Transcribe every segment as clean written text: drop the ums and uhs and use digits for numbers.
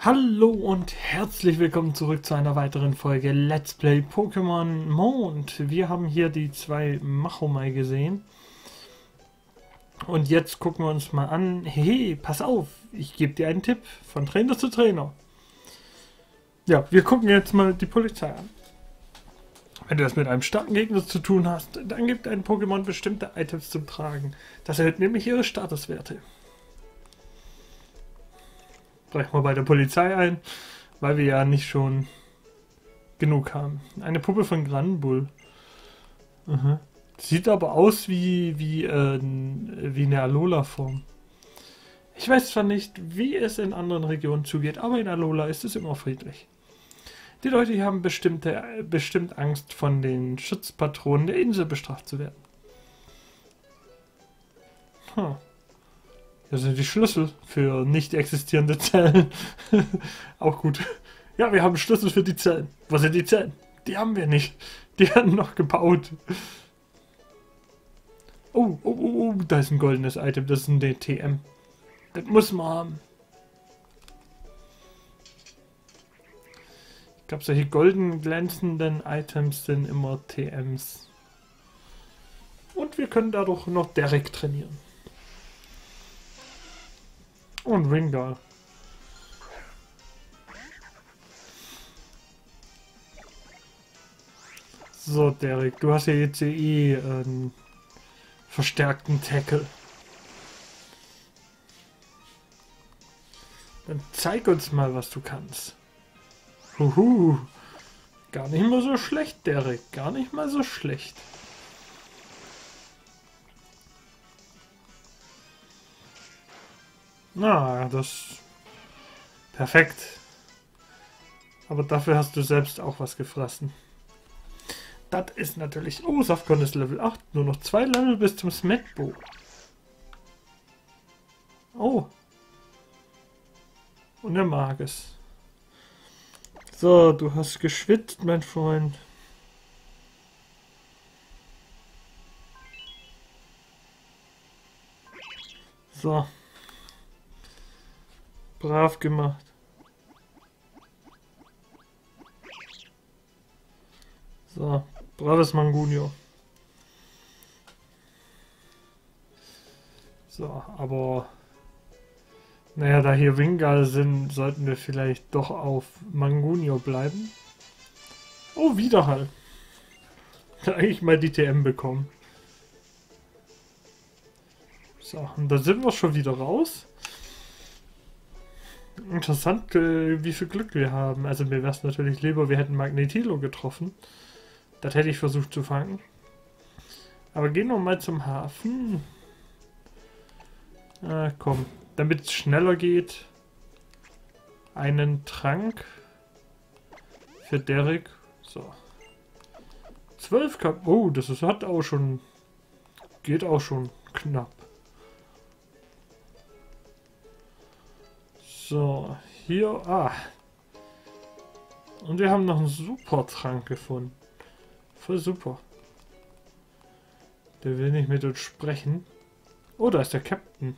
Hallo und herzlich willkommen zurück zu einer weiteren Folge Let's Play Pokémon Mond. Wir haben hier die zwei Machomai gesehen. Und jetzt gucken wir uns mal an. Hey, pass auf, ich gebe dir einen Tipp von Trainer zu Trainer. Ja, wir gucken jetzt mal die Polizei an. Wenn du das mit einem starken Gegner zu tun hast, dann gibt ein Pokémon bestimmte Items zum Tragen. Das erhöht nämlich ihre Statuswerte. Gleich mal bei der Polizei ein, weil wir ja nicht schon genug haben. Eine Puppe von Granbull. Aha. Sieht aber aus wie eine Alola-Form. Ich weiß zwar nicht, wie es in anderen Regionen zugeht, aber in Alola ist es immer friedlich. Die Leute hier haben bestimmt Angst, von den Schutzpatronen der Insel bestraft zu werden. Hm. Das sind die Schlüssel für nicht existierende Zellen. Auch gut. Ja, wir haben Schlüssel für die Zellen. Wo sind die Zellen? Die haben wir nicht. Die werden noch gebaut. Oh, da ist ein goldenes Item. Das ist ein TM. Das muss man haben. Ich glaube, solche golden glänzenden Items sind immer TMs. Und wir können dadurch noch Derek trainieren. Und Wingal. So, Derek, du hast ja jetzt einen verstärkten Tackle. Dann zeig uns mal, was du kannst. Huhu. Gar nicht mal so schlecht, Derek. Gar nicht mal so schlecht. Na, das ist perfekt. Aber dafür hast du selbst auch was gefressen. Das ist natürlich... Oh, Safcon ist Level 8. Nur noch 2 Level bis zum Smecto. Oh. Und er mag es. So, du hast geschwitzt, mein Freund. So. Brav gemacht. So, braves Mangunio. So, aber... Naja, da hier Wingal sind, sollten wir vielleicht doch auf Mangunio bleiben. Oh, Widerhall. Da eigentlich mal die TM bekommen. So, und da sind wir schon wieder raus. Interessant, wie viel Glück wir haben. Also mir wäre es natürlich lieber, wir hätten Magnetilo getroffen. Das hätte ich versucht zu fangen. Aber gehen wir mal zum Hafen. Komm, damit es schneller geht. Einen Trank für Derek. So. 12 Kap. Oh, das ist, hat auch schon... Geht auch schon knapp. So, hier, und wir haben noch einen super Trank gefunden. Voll super. Der will nicht mit uns sprechen. Oh, da ist der Captain.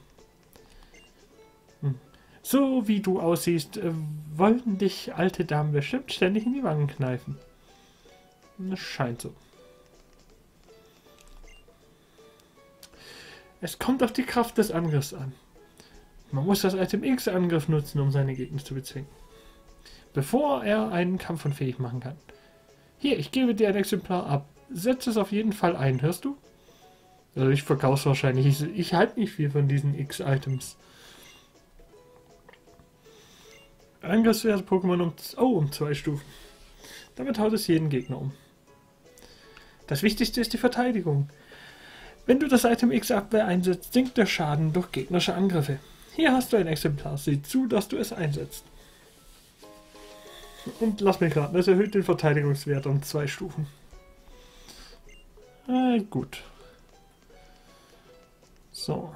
Hm. So wie du aussiehst, wollten dich alte Damen bestimmt ständig in die Wangen kneifen. Das scheint so. Es kommt auf die Kraft des Angriffs an. Man muss das Item X-Angriff nutzen, um seine Gegner zu bezwingen, bevor er einen Kampf unfähig machen kann. Hier, ich gebe dir ein Exemplar ab. Setz es auf jeden Fall ein, hörst du? Also ich verkauf's wahrscheinlich. Ich halte nicht viel von diesen X-Items. Angriffswert Pokémon um 2 Stufen. Damit haut es jeden Gegner um. Das Wichtigste ist die Verteidigung. Wenn du das Item X-Abwehr einsetzt, sinkt der Schaden durch gegnerische Angriffe. Hier hast du ein Exemplar, sieh zu, dass du es einsetzt. Und lass mich raten, es erhöht den Verteidigungswert um 2 Stufen. Gut. So,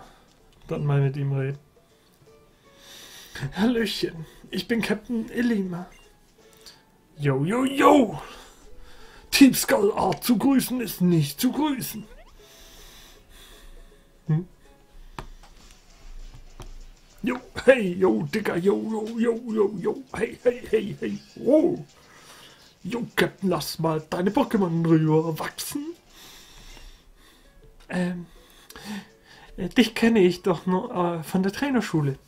dann mal mit ihm reden. Hallöchen, ich bin Captain Ilima. Yo, yo, yo! Team Skull zu grüßen ist nicht zu grüßen. Jo, hey, jo, Digga, jo, jo, jo, jo, jo, hey, hey, hey, hey, oh. Jo, Captain, lass mal deine Pokémon rüber wachsen. Dich kenne ich doch nur von der Trainerschule.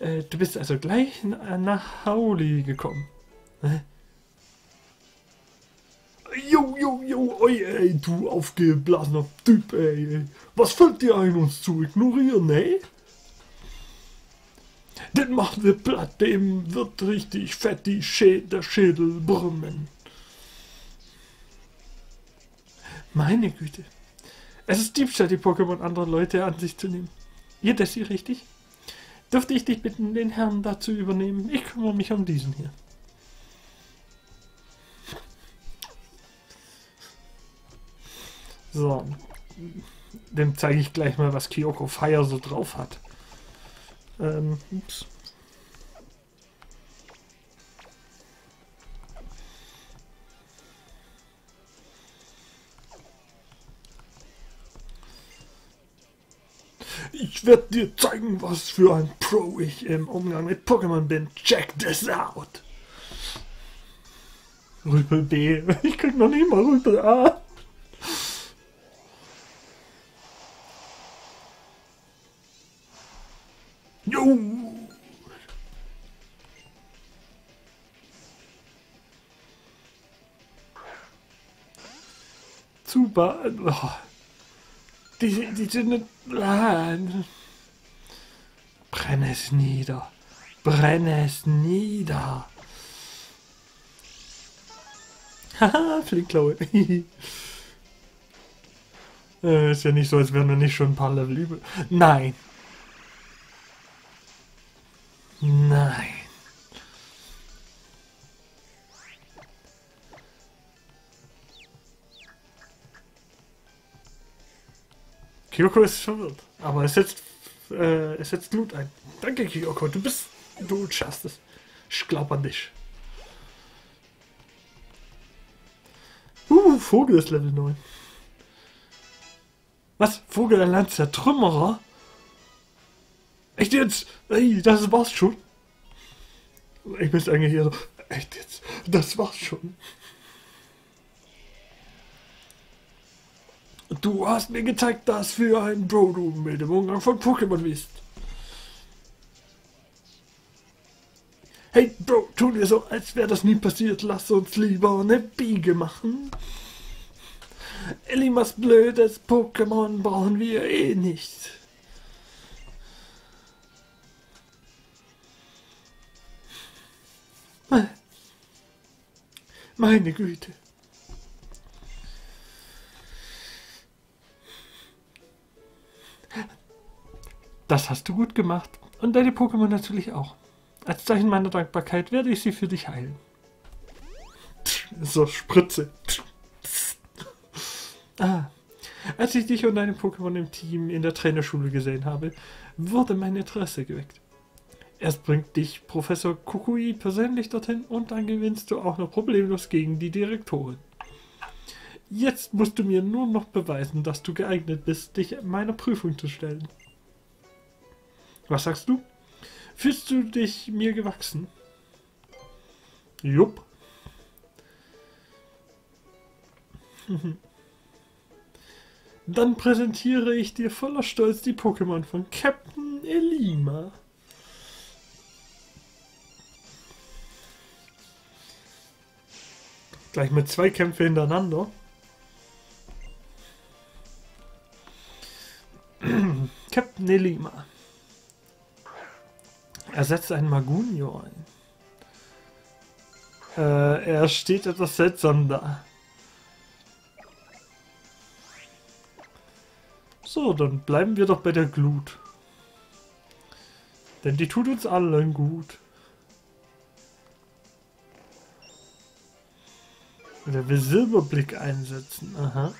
Du bist also gleich nach Hauli gekommen. Jo, jo, jo, oi, ey, du aufgeblasener Typ, ey, ey. Was fällt dir ein, uns zu ignorieren, ey? Den machen wir platt, dem wird richtig fett die der Schädel brummen. Meine Güte. Es ist Diebstahl, die Pokémon anderer Leute an sich zu nehmen. Ihr das hier richtig? Dürfte ich dich bitten, den Herrn dazu übernehmen? Ich kümmere mich um diesen hier. So, dem zeige ich gleich mal, was Kyoko Fire so drauf hat. Ups. Ich werde dir zeigen, was für ein Pro ich im Umgang mit Pokémon bin. Check this out! Rüpel B. Ich krieg noch nicht mal Rüpel A. Jo! Super! Oh. Die sind... Brenn es nieder! Brenn es nieder! Haha, Flinklaue! Ist ja nicht so, als wären wir nicht schon ein paar Level übel. Nein! Nein! Kyoko ist verwirrt, aber es setzt Glut ein. Danke, Kyoko, du schaffst es. Ich glaube an dich. Vogel ist Level 9. Was? Vogel, ein Landzertrümmerer? Echt jetzt? Ey, das war's schon. Ich müsste eigentlich hier so. Echt jetzt? Das war's schon. Du hast mir gezeigt, dass für ein Bro du mit dem Umgang von Pokémon bist. Hey Bro, tun wir so, als wäre das nie passiert. Lass uns lieber eine Biege machen. Ilimas blödes Pokémon brauchen wir eh nicht. Meine Güte. Das hast du gut gemacht. Und deine Pokémon natürlich auch. Als Zeichen meiner Dankbarkeit werde ich sie für dich heilen. So, Spritze. Als ich dich und deine Pokémon im Team in der Trainerschule gesehen habe, wurde mein Interesse geweckt. Erst bringt dich Professor Kukui persönlich dorthin und dann gewinnst du auch noch problemlos gegen die Direktorin. Jetzt musst du mir nur noch beweisen, dass du geeignet bist, dich meiner Prüfung zu stellen. Was sagst du? Fühlst du dich mir gewachsen? Jupp. Dann präsentiere ich dir voller Stolz die Pokémon von Captain Ilima. Gleich mit 2 Kämpfe hintereinander. Captain Ilima. Er setzt einen Mangunio ein. Er steht etwas seltsam da. So, dann bleiben wir doch bei der Glut. Denn die tut uns allen gut. Der will Silberblick einsetzen. Aha.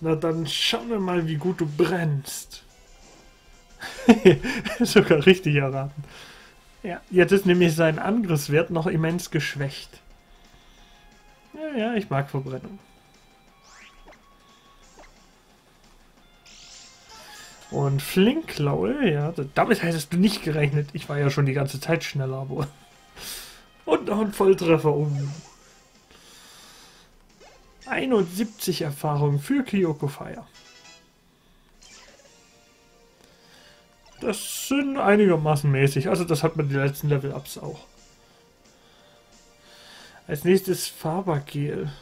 Na dann schauen wir mal, wie gut du brennst. Sogar richtig erraten. Ja, jetzt ist nämlich sein Angriffswert noch immens geschwächt. Ja, ich mag Verbrennung. Und Flinklaue, ja, damit hättest du nicht gerechnet. Ich war ja schon die ganze Zeit schneller, aber... Und noch ein Volltreffer um. 71 Erfahrung für Kyoko Fire. Das sind einigermaßen mäßig. Also das hat man die letzten Level-Ups auch. Als nächstes Fabergel.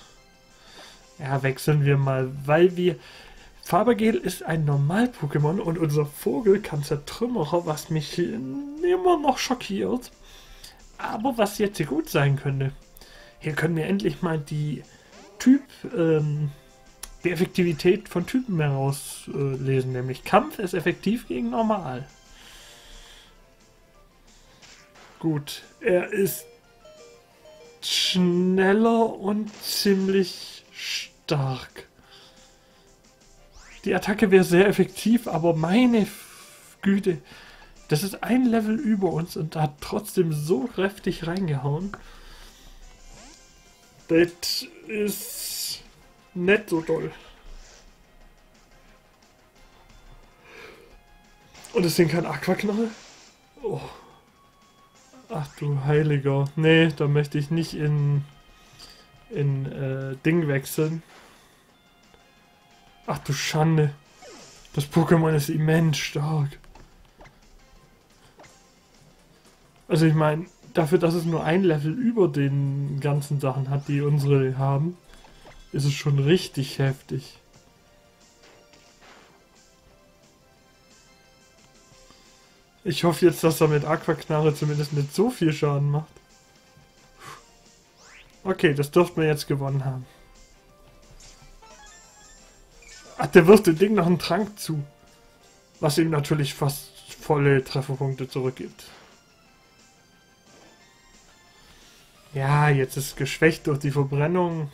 Ja, wechseln wir mal, weil wir... Fabergel ist ein Normal-Pokémon und unser Vogel kann Landzertrümmerer, was mich immer noch schockiert. Aber was jetzt hier gut sein könnte. Hier können wir endlich mal die die Effektivität von Typen herauslesen. Nämlich Kampf ist effektiv gegen Normal. Gut, er ist schneller und ziemlich stark. Die Attacke wäre sehr effektiv, aber meine Güte, das ist ein Level über uns und hat trotzdem so kräftig reingehauen. Das ist nicht so toll. Und das Ding kann Aquaknarre? Oh. Ach du Heiliger. Nee, da möchte ich nicht in Ding wechseln. Ach du Schande. Das Pokémon ist immens stark. Also ich meine... Dafür, dass es nur ein Level über den ganzen Sachen hat, die unsere haben, ist es schon richtig heftig. Ich hoffe jetzt, dass er mit Aquaknarre zumindest nicht so viel Schaden macht. Okay, das dürften wir jetzt gewonnen haben. Ach, der wirft dem Ding noch einen Trank zu. Was ihm natürlich fast volle Trefferpunkte zurückgibt. Ja, jetzt ist geschwächt durch die Verbrennung.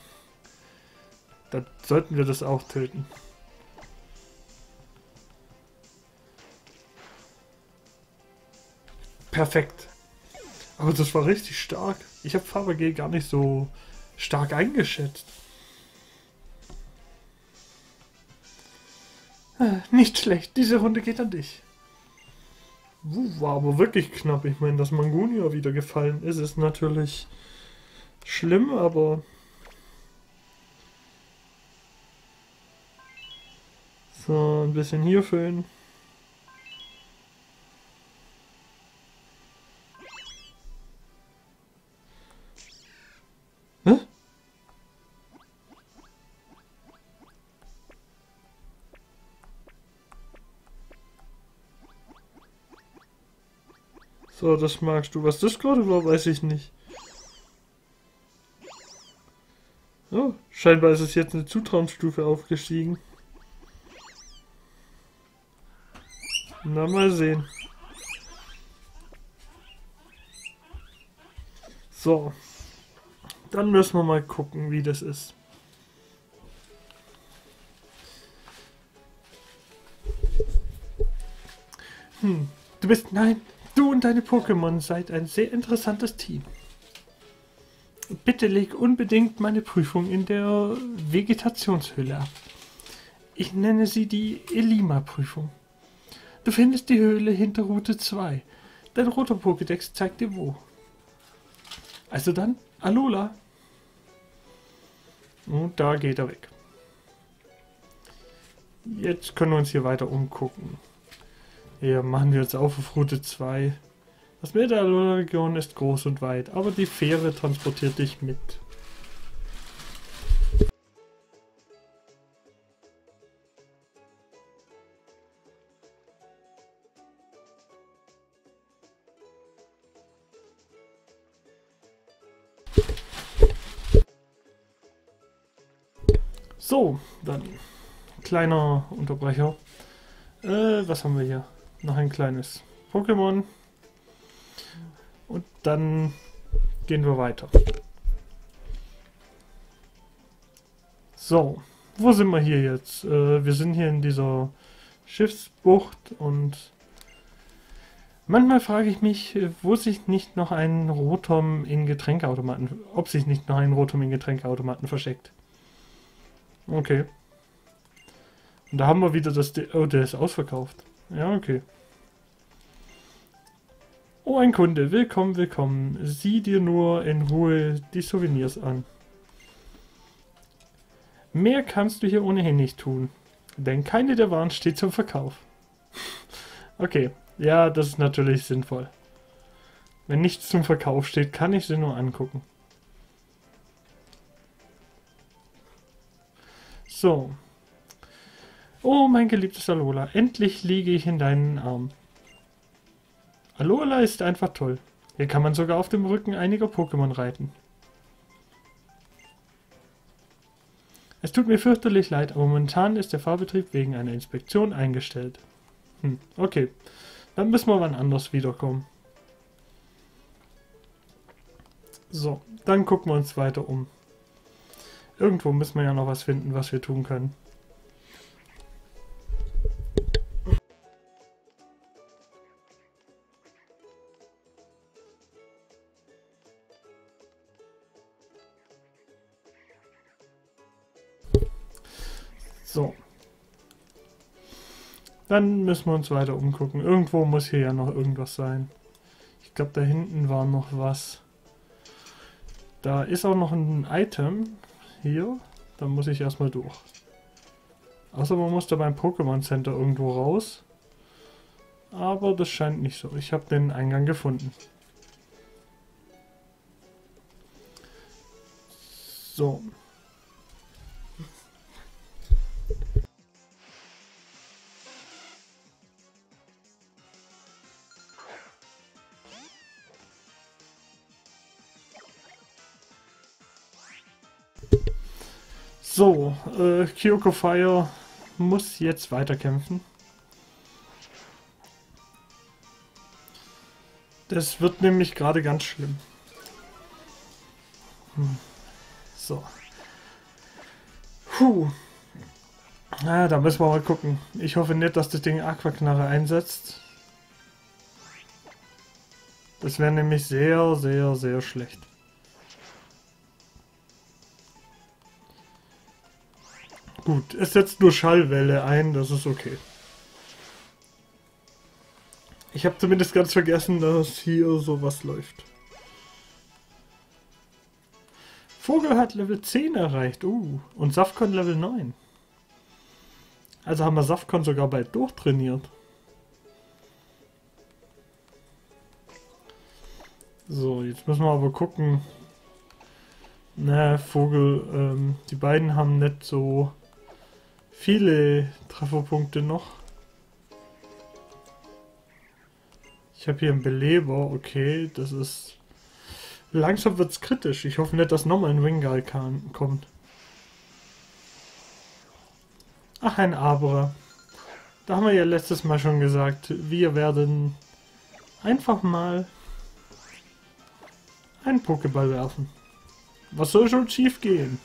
Dann sollten wir das auch töten. Perfekt. Aber das war richtig stark. Ich habe Farbe-G gar nicht so stark eingeschätzt. Nicht schlecht, diese Runde geht an dich. War aber wirklich knapp. Ich meine, dass Mangunia wieder gefallen ist, ist natürlich... schlimm, aber... So, ein bisschen hier füllen. Hä? So, das magst du. Was das gerade war, weiß ich nicht. Oh, scheinbar ist es jetzt eine Zutrauensstufe aufgestiegen. Na, mal sehen. So. Dann müssen wir mal gucken, wie das ist. Nein, du und deine Pokémon seid ein sehr interessantes Team. Bitte leg unbedingt meine Prüfung in der Vegetationshöhle ab. Ich nenne sie die Ilima-Prüfung. Du findest die Höhle hinter Route 2. Dein roter Pokédex zeigt dir wo. Also dann, Alola. Und da geht er weg. Jetzt können wir uns hier weiter umgucken. Hier machen wir uns auf Route 2. Das Meer der Alola-Region ist groß und weit, aber die Fähre transportiert dich mit. So, dann kleiner Unterbrecher. Was haben wir hier? Noch ein kleines Pokémon. Und dann gehen wir weiter. So, wo sind wir hier jetzt? Wir sind hier in dieser Schiffsbucht und manchmal frage ich mich, ob sich nicht noch ein Rotom in Getränkeautomaten versteckt. Okay. Und da haben wir wieder das... Oh, der ist ausverkauft. Ja, okay. Oh, ein Kunde. Willkommen, willkommen. Sieh dir nur in Ruhe die Souvenirs an. Mehr kannst du hier ohnehin nicht tun, denn keine der Waren steht zum Verkauf. Okay, ja, das ist natürlich sinnvoll. Wenn nichts zum Verkauf steht, kann ich sie nur angucken. So. Oh, mein geliebtes Alola, endlich liege ich in deinen Armen. Alola ist einfach toll. Hier kann man sogar auf dem Rücken einiger Pokémon reiten. Es tut mir fürchterlich leid, aber momentan ist der Fahrbetrieb wegen einer Inspektion eingestellt. Hm, okay. Dann müssen wir wann anders wiederkommen. So, dann gucken wir uns weiter um. Irgendwo müssen wir ja noch was finden, was wir tun können. So. Dann müssen wir uns weiter umgucken. Irgendwo muss hier ja noch irgendwas sein. Ich glaube, da hinten war noch was. Da ist auch noch ein Item. Hier. Da muss ich erstmal durch. Außer man muss da beim Pokémon Center irgendwo raus. Aber das scheint nicht so. Ich habe den Eingang gefunden. So. So, Kyoko Fire muss jetzt weiterkämpfen. Das wird nämlich gerade ganz schlimm. So. Puh. Na, da müssen wir mal gucken. Ich hoffe nicht, dass das Ding Aquaknarre einsetzt. Das wäre nämlich sehr, sehr, sehr schlecht. Gut, es setzt nur Schallwelle ein, das ist okay. Ich habe zumindest ganz vergessen, dass hier sowas läuft. Vogel hat Level 10 erreicht, und Safcon Level 9. Also haben wir Safcon sogar bald durchtrainiert. So, jetzt müssen wir aber gucken. Na, Vogel, die beiden haben nicht so viele Trefferpunkte noch. Ich habe hier einen Beleber, okay, das ist... Langsam wird es kritisch, ich hoffe nicht, dass nochmal ein Wingal kommt. Ach, ein Abra. Da haben wir ja letztes Mal schon gesagt, wir werden einfach mal einen Pokéball werfen. Was soll schon schief gehen?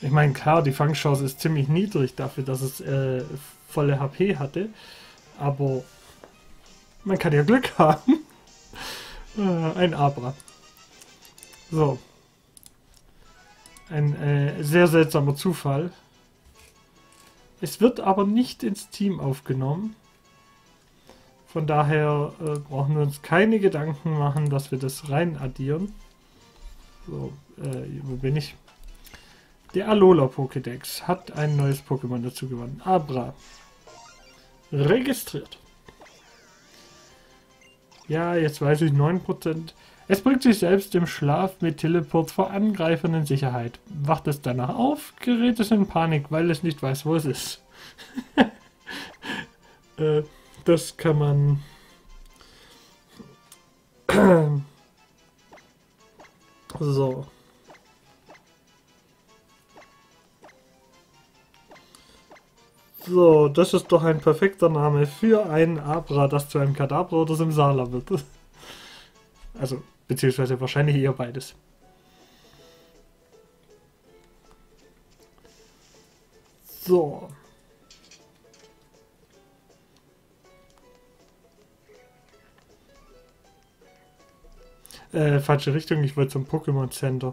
Ich meine, klar, die Fangchance ist ziemlich niedrig dafür, dass es volle HP hatte. Aber man kann ja Glück haben. Ein Abra. So. Ein sehr seltsamer Zufall. Es wird aber nicht ins Team aufgenommen. Von daher brauchen wir uns keine Gedanken machen, dass wir das rein addieren. So, wo bin ich? Der Alola-Pokédex hat ein neues Pokémon dazu gewonnen. Abra. Registriert. Ja, jetzt weiß ich 9%. Es bringt sich selbst im Schlaf mit Teleport vor Angreifern in Sicherheit. Wacht es danach auf, gerät es in Panik, weil es nicht weiß, wo es ist. Das kann man... So. So, das ist doch ein perfekter Name für einen Abra, das zu einem Kadabra oder Simsala wird. Also, beziehungsweise wahrscheinlich eher beides. So. Falsche Richtung, ich wollte zum Pokémon Center.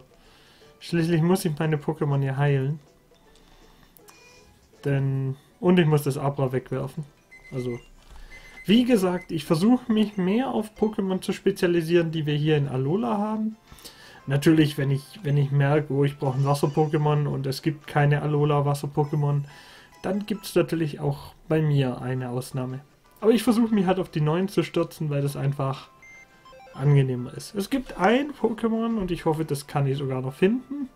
Schließlich muss ich meine Pokémon hier heilen. Denn. Und ich muss das Abra wegwerfen. Also. Wie gesagt, ich versuche mich mehr auf Pokémon zu spezialisieren, die wir hier in Alola haben. Natürlich, wenn ich merke, oh, ich brauche ein Wasser-Pokémon und es gibt keine Alola-Wasser-Pokémon, dann gibt es natürlich auch bei mir eine Ausnahme. Aber ich versuche mich halt auf die neuen zu stürzen, weil das einfach angenehmer ist. Es gibt ein Pokémon und ich hoffe, das kann ich sogar noch finden,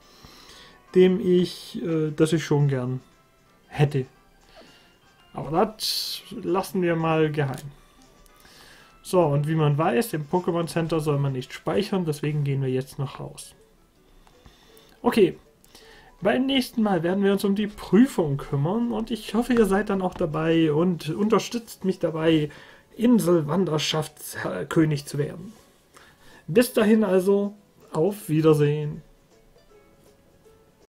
das ich schon gern hätte. Aber das lassen wir mal geheim. So, und wie man weiß, im Pokémon Center soll man nicht speichern, deswegen gehen wir jetzt noch raus. Okay, beim nächsten Mal werden wir uns um die Prüfung kümmern und ich hoffe, ihr seid dann auch dabei und unterstützt mich dabei, Inselwanderschaftskönig zu werden. Bis dahin also, auf Wiedersehen.